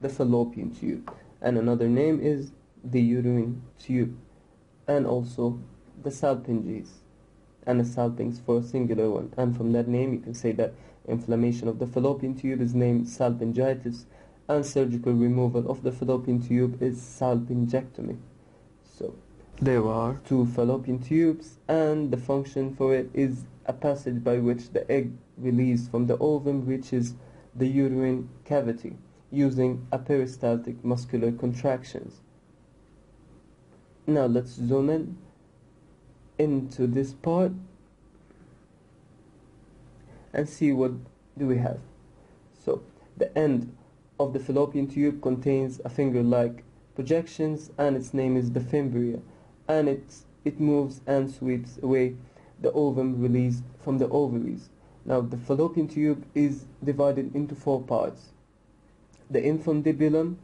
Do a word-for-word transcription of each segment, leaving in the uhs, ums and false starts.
the fallopian tube, and another name is the uterine tube, and also the salpinges and the salpinx for a singular one. And from that name you can say that inflammation of the fallopian tube is named salpingitis, and surgical removal of the fallopian tube is salpingectomy. So there are two fallopian tubes, and the function for it is a passage by which the egg released from the ovum reaches the uterine cavity using a peristaltic muscular contractions. Now let's zoom in into this part and see what do we have. So the end of the fallopian tube contains a finger-like projections, and its name is the fimbria, and it it moves and sweeps away the ovum released from the ovaries. Now the fallopian tube is divided into four parts: the infundibulum,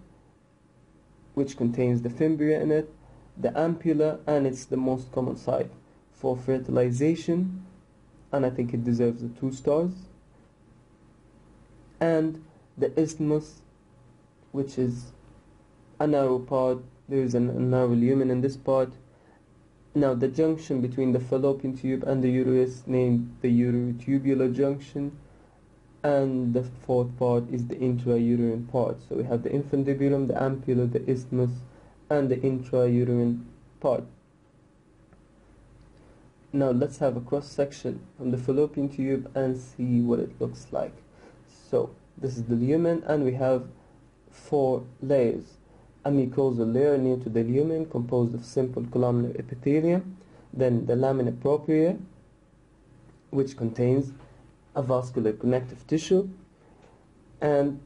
which contains the fimbria in it, the ampulla, and it's the most common site for fertilization, and I think it deserves the two stars, and the isthmus, which is a narrow part. There is a narrow lumen in this part. Now the junction between the fallopian tube and the uterus, named the uterotubular junction, and the fourth part is the intrauterine part. So we have the infundibulum, the ampulla, the isthmus, and the intrauterine part. Now let's have a cross section from the fallopian tube and see what it looks like. So this is the lumen, and we have four layers: a mucosal layer near to the lumen composed of simple columnar epithelium, then the lamina propria, which contains a vascular connective tissue, and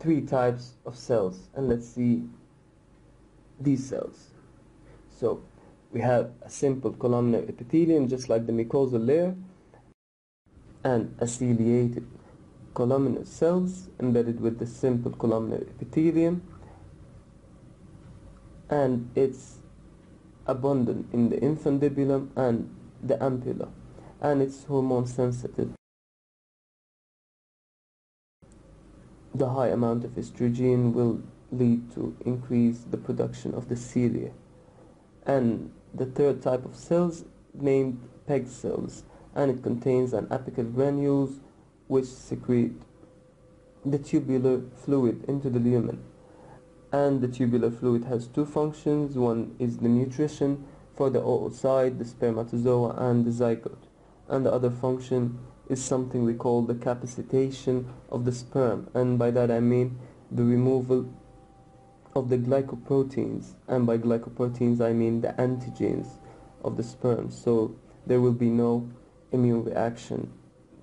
three types of cells. And let's see these cells. So we have a simple columnar epithelium, just like the mucosal layer, and a ciliated columnar cells embedded with the simple columnar epithelium, and it's abundant in the infundibulum and the ampulla, and it's hormone sensitive. The high amount of estrogen will lead to increase the production of the cilia. And the third type of cells, named PEG cells, and it contains an apical granules which secrete the tubular fluid into the lumen. And the tubular fluid has two functions. One is the nutrition for the oocyte, the spermatozoa, and the zygote, and the other function is something we call the capacitation of the sperm, and by that I mean the removal of the glycoproteins, and by glycoproteins I mean the antigens of the sperm, so there will be no immune reaction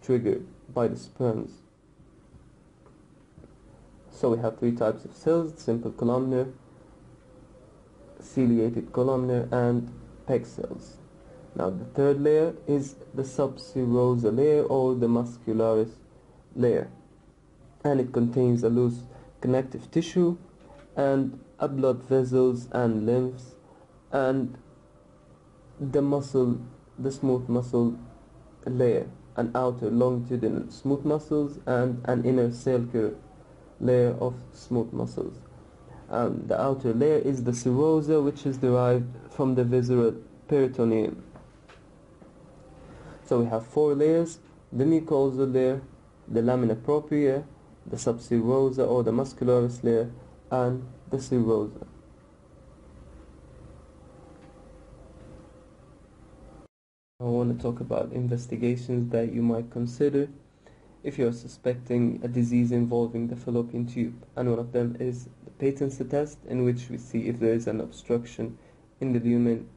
triggered by the sperms. So we have three types of cells: simple columnar, ciliated columnar, and PEG cells. Now the third layer is the subserosal layer, or the muscularis layer, and it contains a loose connective tissue and a blood vessels and lymphs, and the muscle, the smooth muscle layer, an outer longitudinal smooth muscles, and an inner circular layer of smooth muscles. Um, the outer layer is the serosa, which is derived from the visceral peritoneum. So we have four layers: the mucosal layer, the lamina propria, the subserosa or the muscularis layer, and the serosa. I want to talk about investigations that you might consider if you are suspecting a disease involving the fallopian tube, and one of them is the patency test, in which we see if there is an obstruction in the lumen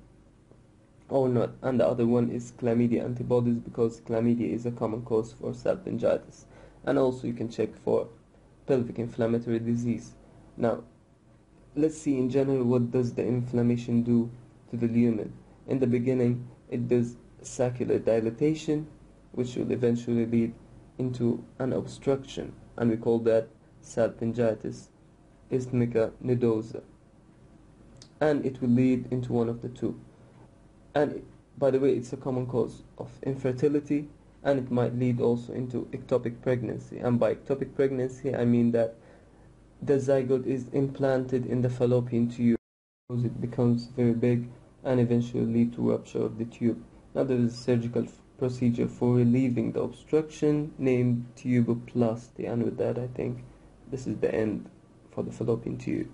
or not, and the other one is chlamydia antibodies, because chlamydia is a common cause for salpingitis, and also you can check for pelvic inflammatory disease. Now let's see in general what does the inflammation do to the lumen. In the beginning it does saccular dilatation, which will eventually lead into an obstruction, and we call that salpingitis isthmica nodosa, and it will lead into one of the two. And it, by the way, it's a common cause of infertility, and it might lead also into ectopic pregnancy, and by ectopic pregnancy I mean that the zygote is implanted in the fallopian tube. It becomes very big and eventually lead to rupture of the tube. Now there is a surgical procedure for relieving the obstruction named tuboplasty, and with that I think this is the end for the fallopian tube.